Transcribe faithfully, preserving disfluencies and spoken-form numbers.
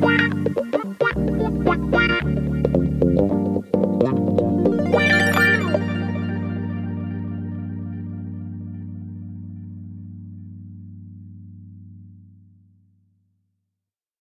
Wow.